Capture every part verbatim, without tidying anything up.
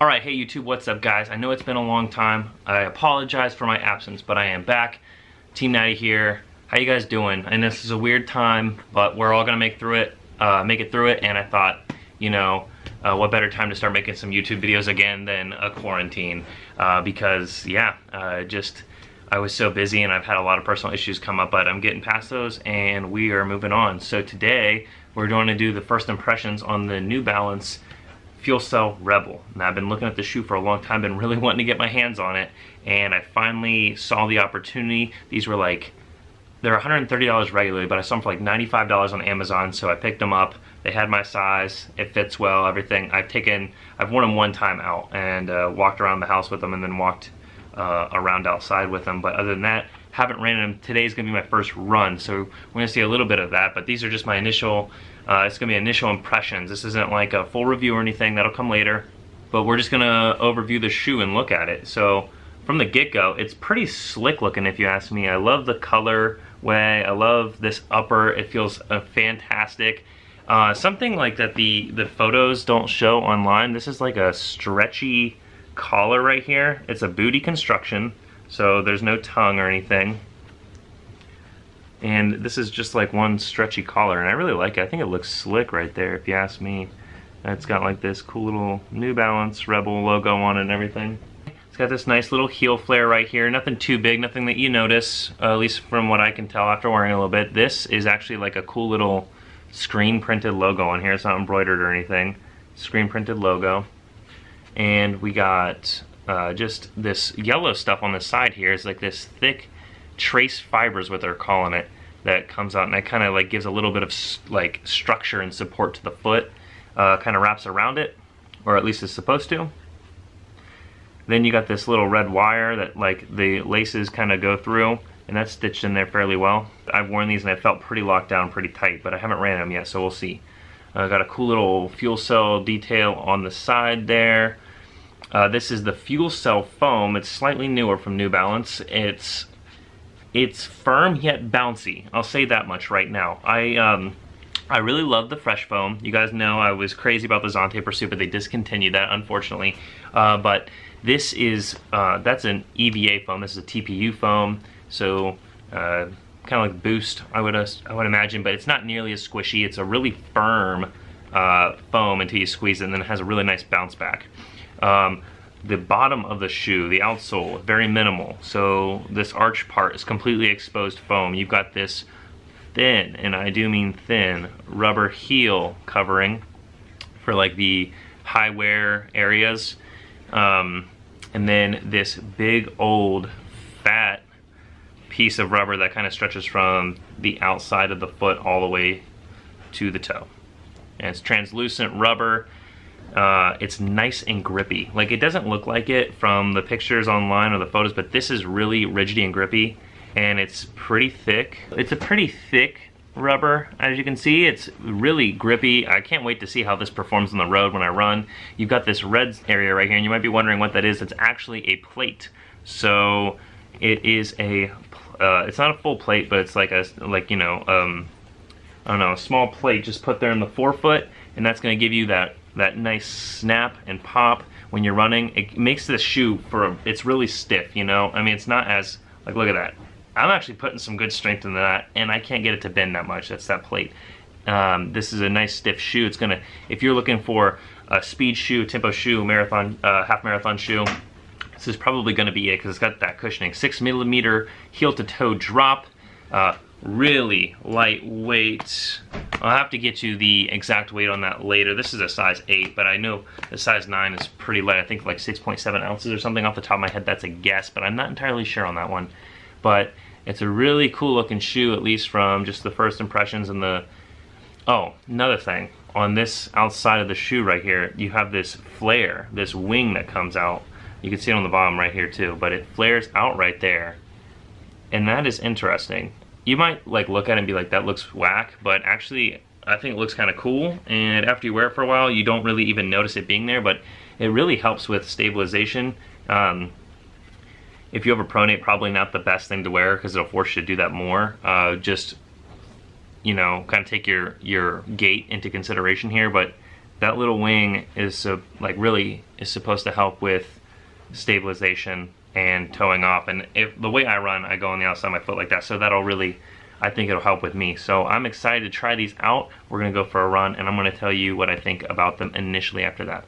Alright, hey YouTube, what's up guys? I know it's been a long time. I apologize for my absence, but I am back. Team Natty here. How you guys doing? And this is a weird time, but we're all gonna make through it, uh, make it through it, and I thought, you know, uh, what better time to start making some YouTube videos again than a quarantine, uh, because, yeah, uh, just, I was so busy and I've had a lot of personal issues come up, but I'm getting past those and we are moving on. So today, we're going to do the first impressions on the New Balance Fuel Cell Rebel. Now, I've been looking at the shoe for a long time, been really wanting to get my hands on it, and I finally saw the opportunity. These were like, they're one hundred thirty dollars regularly, but I saw them for like ninety-five dollars on Amazon, so I picked them up. They had my size, it fits well, everything. I've taken, I've worn them one time out and uh, walked around the house with them and then walked uh, around outside with them, but other than that, haven't ran them. Today's gonna be my first run, so we're gonna see a little bit of that, but these are just my initial, uh, it's gonna be initial impressions. This isn't like a full review or anything, that'll come later, but we're just gonna overview the shoe and look at it. So from the get-go, it's pretty slick looking if you ask me. I love the color way, I love this upper, it feels uh, fantastic. Uh, something like that the, the photos don't show online, this is like a stretchy collar right here. It's a booty construction, so there's no tongue or anything. And this is just like one stretchy collar, and I really like it. I think it looks slick right there, if you ask me. It's got like this cool little New Balance Rebel logo on it and everything. It's got this nice little heel flare right here. Nothing too big, nothing that you notice, uh, at least from what I can tell after wearing it a little bit. This is actually like a cool little screen printed logo on here. It's not embroidered or anything. Screen printed logo. And we got uh, just this yellow stuff on the side here. It's like this thick trace fibers, what they're calling it, that comes out, and that kind of like gives a little bit of like structure and support to the foot. Uh, kind of wraps around it, or at least it's supposed to. Then you got this little red wire that like the laces kind of go through, and that's stitched in there fairly well. I've worn these and I felt pretty locked down, pretty tight, but I haven't ran them yet, so we'll see. I uh, got a cool little fuel cell detail on the side there. Uh, this is the Fuel Cell Foam. It's slightly newer from New Balance. It's it's firm yet bouncy. I'll say that much right now. I um, I really love the Fresh Foam. You guys know I was crazy about the Zante Pursuit, but they discontinued that, unfortunately. Uh, but this is uh, that's an E V A foam. This is a T P U foam. So. Uh, kind of like Boost, I would I would imagine, but it's not nearly as squishy. It's a really firm uh, foam until you squeeze it, and then it has a really nice bounce back. Um, the bottom of the shoe, the outsole, very minimal. So this arch part is completely exposed foam. You've got this thin, and I do mean thin, rubber heel covering for like the high wear areas. Um, and then this big old fat piece of rubber that kind of stretches from the outside of the foot all the way to the toe. And it's translucent rubber. Uh, it's nice and grippy. Like, it doesn't look like it from the pictures online or the photos, but this is really rigidy and grippy, and it's pretty thick. It's a pretty thick rubber, as you can see. It's really grippy. I can't wait to see how this performs on the road when I run. You've got this red area right here, and you might be wondering what that is. It's actually a plate. So it is a Uh, it's not a full plate, but it's like a, like, you know, um, I don't know, a small plate just put there in the forefoot, and that's going to give you that, that nice snap and pop when you're running. It makes the shoe for, a, it's really stiff, you know, I mean, it's not as, like, look at that. I'm actually putting some good strength into that, and I can't get it to bend that much. That's that plate. Um, this is a nice stiff shoe. It's going to, if you're looking for a speed shoe, tempo shoe, marathon, uh, half marathon shoe, this is probably going to be it because it's got that cushioning. Six millimeter heel to toe drop, uh, really lightweight. I'll have to get you the exact weight on that later. This is a size eight, but I know the size nine is pretty light. I think like six point seven ounces or something off the top of my head. That's a guess, but I'm not entirely sure on that one. But it's a really cool looking shoe, at least from just the first impressions and the... Oh, another thing. On this outside of the shoe right here, you have this flare, this wing that comes out. You can see it on the bottom right here too, but it flares out right there. And that is interesting. You might like look at it and be like, that looks whack, but actually I think it looks kind of cool. And after you wear it for a while, you don't really even notice it being there, but it really helps with stabilization. Um, if you have a pronate, probably not the best thing to wear because it'll force you to do that more. Uh, just, you know, kind of take your, your gait into consideration here, but that little wing is so, like really is supposed to help with stabilization and towing off. And if the way I run, I go on the outside of my foot like that, so that'll really, I think it'll help with me. So I'm excited to try these out. We're gonna go for a run and I'm gonna tell you what I think about them initially after that.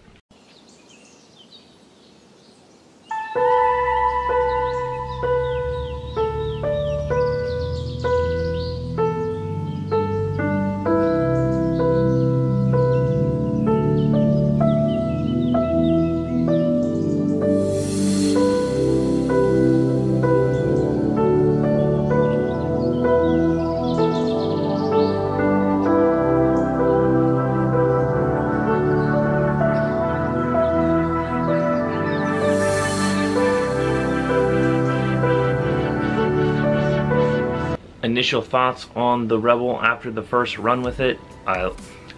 Initial thoughts on the Rebel after the first run with it. I,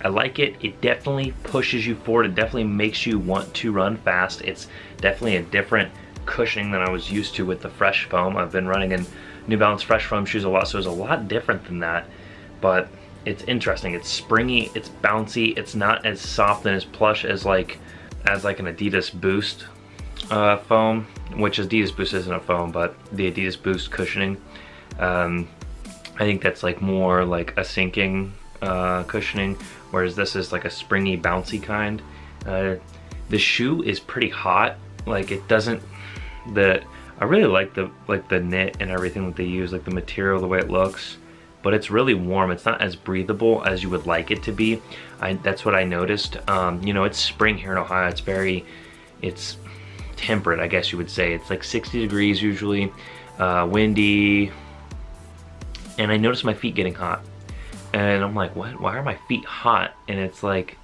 I like it. It definitely pushes you forward. It definitely makes you want to run fast. It's definitely a different cushioning than I was used to with the Fresh Foam. I've been running in New Balance Fresh Foam shoes a lot, so it's a lot different than that. But it's interesting. It's springy. It's bouncy. It's not as soft and as plush as like as like an Adidas Boost uh, foam, which Adidas Boost isn't a foam, but the Adidas Boost cushioning. Um, I think that's like more like a sinking uh, cushioning, whereas this is like a springy, bouncy kind. Uh, the shoe is pretty hot. Like it doesn't. The I really like the like the knit and everything that they use, like the material, the way it looks. But it's really warm. It's not as breathable as you would like it to be. I that's what I noticed. Um, you know, it's spring here in Ohio. It's very, it's temperate, I guess you would say. It's like sixty degrees usually, uh, windy. And I noticed my feet getting hot. And I'm like, what? Why are my feet hot? And it's like,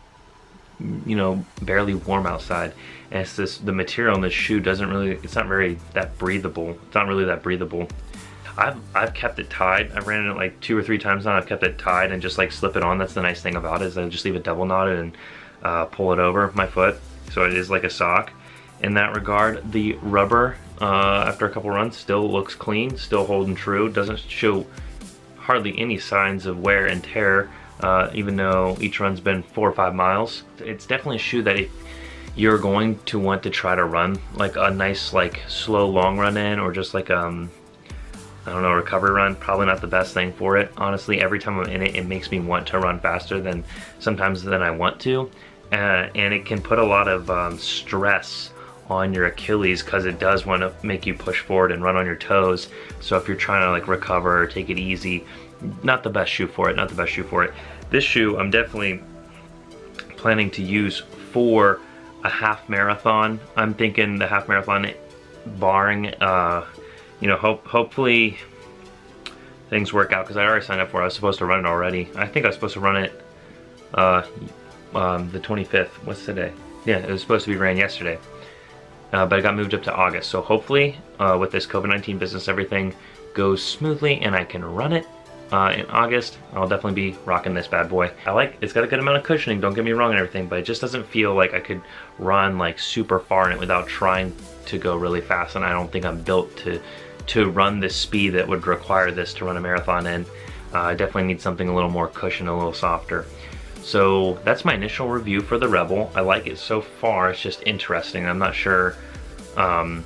you know, barely warm outside. And it's this, the material in this shoe doesn't really, it's not very that breathable. It's not really that breathable. I've, I've kept it tied. I've ran it like two or three times now. I've kept it tied and just like slip it on. That's the nice thing about it, is I just leave it double knotted and uh, pull it over my foot. So it is like a sock. In that regard, the rubber, uh, after a couple runs, still looks clean, still holding true. Doesn't show hardly any signs of wear and tear, uh, even though each run's been four or five miles. It's definitely a shoe that if you're going to want to try to run like a nice, like slow long run in, or just like, um, I don't know, recovery run, probably not the best thing for it. Honestly, every time I'm in it, it makes me want to run faster than sometimes than I want to. Uh, and it can put a lot of um, stress on your Achilles, because it does want to make you push forward and run on your toes. So if you're trying to like recover or take it easy, not the best shoe for it, not the best shoe for it. This shoe I'm definitely planning to use for a half marathon. I'm thinking the half marathon, barring, uh, you know, hope hopefully things work out, because I already signed up for it. I was supposed to run it already. I think I was supposed to run it uh, um, the twenty-fifth, what's today? Yeah, it was supposed to be ran yesterday. Uh, but it got moved up to August. So hopefully uh, with this COVID nineteen business, everything goes smoothly and I can run it uh, in August. I'll definitely be rocking this bad boy. I like, it's got a good amount of cushioning, don't get me wrong and everything, but it just doesn't feel like I could run like super far in it without trying to go really fast. And I don't think I'm built to, to run this speed that would require this to run a marathon in. Uh, I definitely need something a little more cushioned, a little softer. So that's my initial review for the Rebel. I like it so far, it's just interesting. I'm not sure um,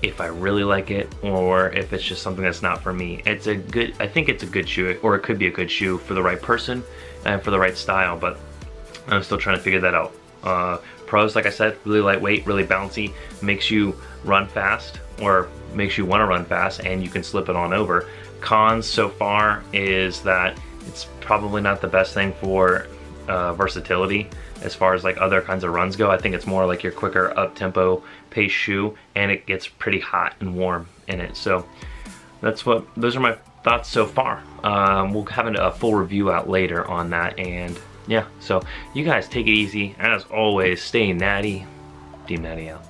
if I really like it or if it's just something that's not for me. It's a good, I think it's a good shoe, or it could be a good shoe for the right person and for the right style, but I'm still trying to figure that out. Uh, pros, like I said, really lightweight, really bouncy, makes you run fast, or makes you wanna run fast, and you can slip it on over. Cons so far is that it's probably not the best thing for uh, versatility as far as like other kinds of runs go. I think it's more like your quicker up-tempo pace shoe, and it gets pretty hot and warm in it. So that's what, those are my thoughts so far. Um, we'll have a full review out later on that, and yeah. So you guys take it easy. As always, stay natty. Team Natty out.